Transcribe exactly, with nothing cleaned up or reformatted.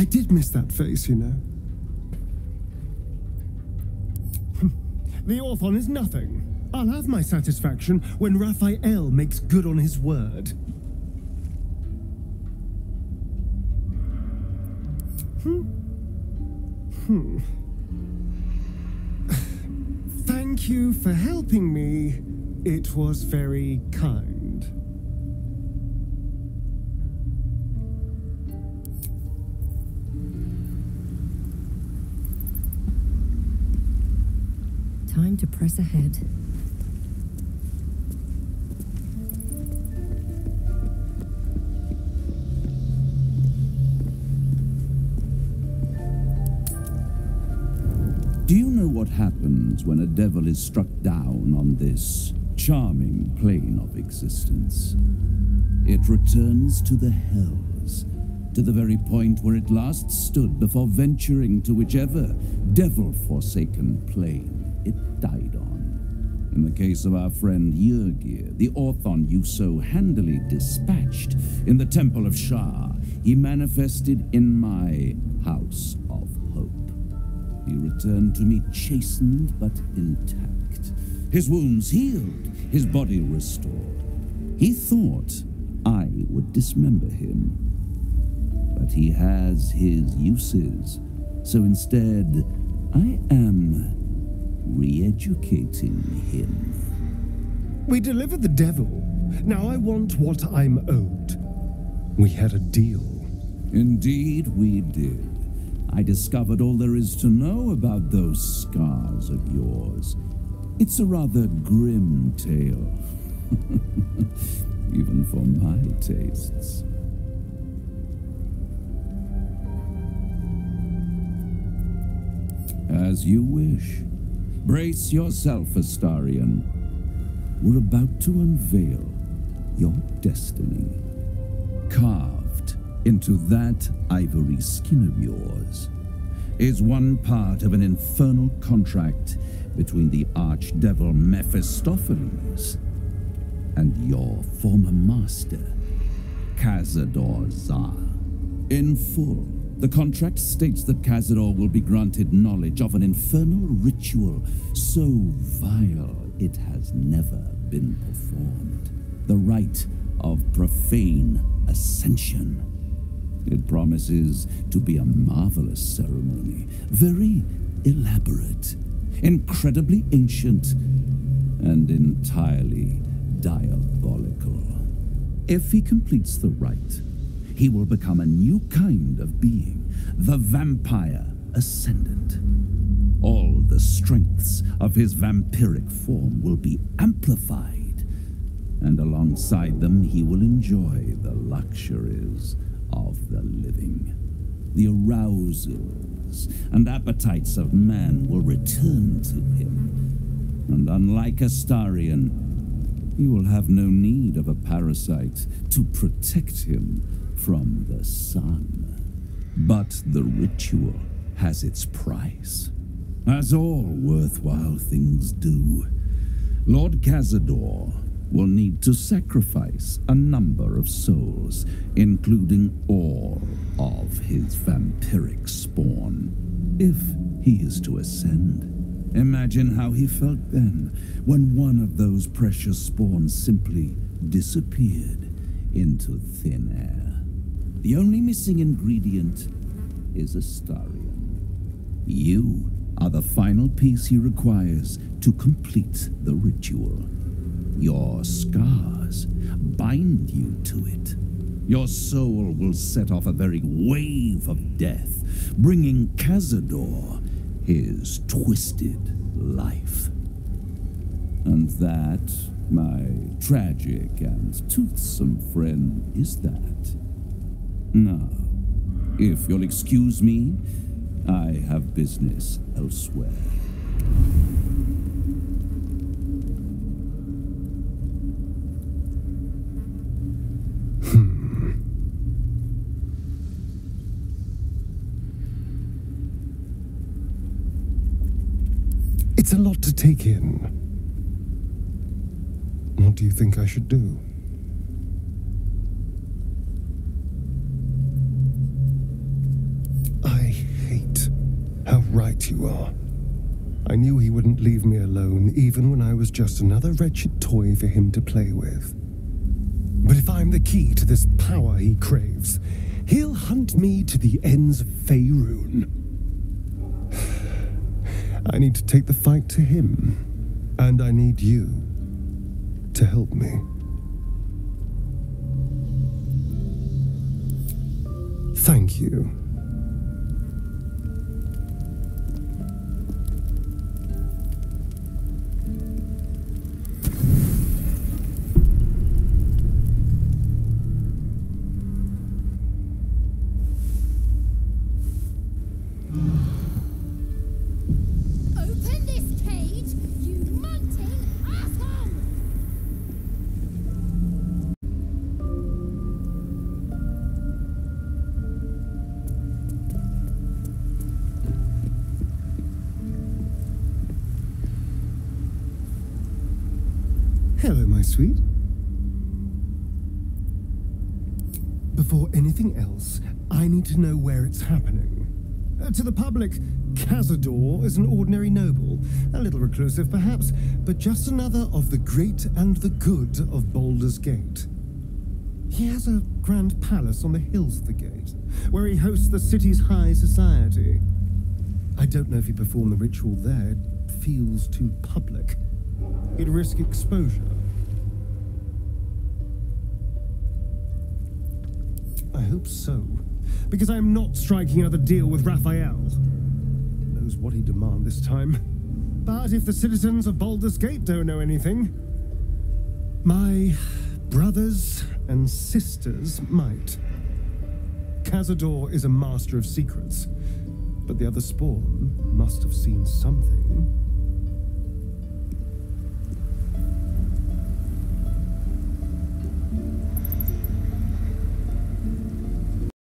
I did miss that face, you know. The Orthon is nothing. I'll have my satisfaction when Raphael makes good on his word. Hmm. Hmm. Thank you for helping me. It was very kind. Time to press ahead. Do you know what happens when a devil is struck down on this charming plane of existence? It returns to the hells, to the very point where it last stood before venturing to whichever devil-forsaken plane it died on. In the case of our friend Yergir, the Orthon you so handily dispatched in the Temple of Shah, he manifested in my House of Hope. He returned to me chastened but intact, his wounds healed, his body restored. He thought I would dismember him, but he has his uses, so instead I am re-educating him. We delivered the devil. Now I want what I'm owed. We had a deal. Indeed we did. I discovered all there is to know about those scars of yours. It's a rather grim tale, even for my tastes. As you wish. Brace yourself, Astarion. We're about to unveil your destiny. Carved into that ivory skin of yours is one part of an infernal contract between the archdevil Mephistopheles and your former master, Cazador Zar. In full, the contract states that Cazador will be granted knowledge of an infernal ritual so vile it has never been performed. The Rite of Profane Ascension. It promises to be a marvelous ceremony, very elaborate, incredibly ancient, and entirely diabolical. If he completes the rite, he will become a new kind of being, the vampire ascendant. All the strengths of his vampiric form will be amplified, and alongside them he will enjoy the luxuries of the living. The arousals and appetites of man will return to him, and unlike Astarion, he will have no need of a parasite to protect him from the sun. But the ritual has its price, as all worthwhile things do. Lord Cazador will need to sacrifice a number of souls, including all of his vampiric spawn, if he is to ascend. Imagine how he felt then, when one of those precious spawns simply disappeared into thin air. The only missing ingredient is Astarion. You are the final piece he requires to complete the ritual. Your scars bind you to it. Your soul will set off a very wave of death, bringing Cazador his twisted life. And that, my tragic and toothsome friend, is that. Now, if you'll excuse me, I have business elsewhere. It's a lot to take in. What do you think I should do? right you are. I knew he wouldn't leave me alone, even when I was just another wretched toy for him to play with. But if I'm the key to this power he craves, he'll hunt me to the ends of Faerun. I need to take the fight to him, and I need you to help me. Thank you. Sweet. Before anything else, I need to know where it's happening. Uh, to the public, Cazador is an ordinary noble, a little reclusive perhaps, but just another of the great and the good of Baldur's Gate. He has a grand palace on the hills of the gate, where he hosts the city's high society. I don't know if he performed the ritual there. It feels too public. He'd risk exposure. I hope so, because I'm not striking another deal with Raphael. Knows what he demands this time. But if the citizens of Baldur's Gate don't know anything, my brothers and sisters might. Cazador is a master of secrets, but the other spawn must have seen something.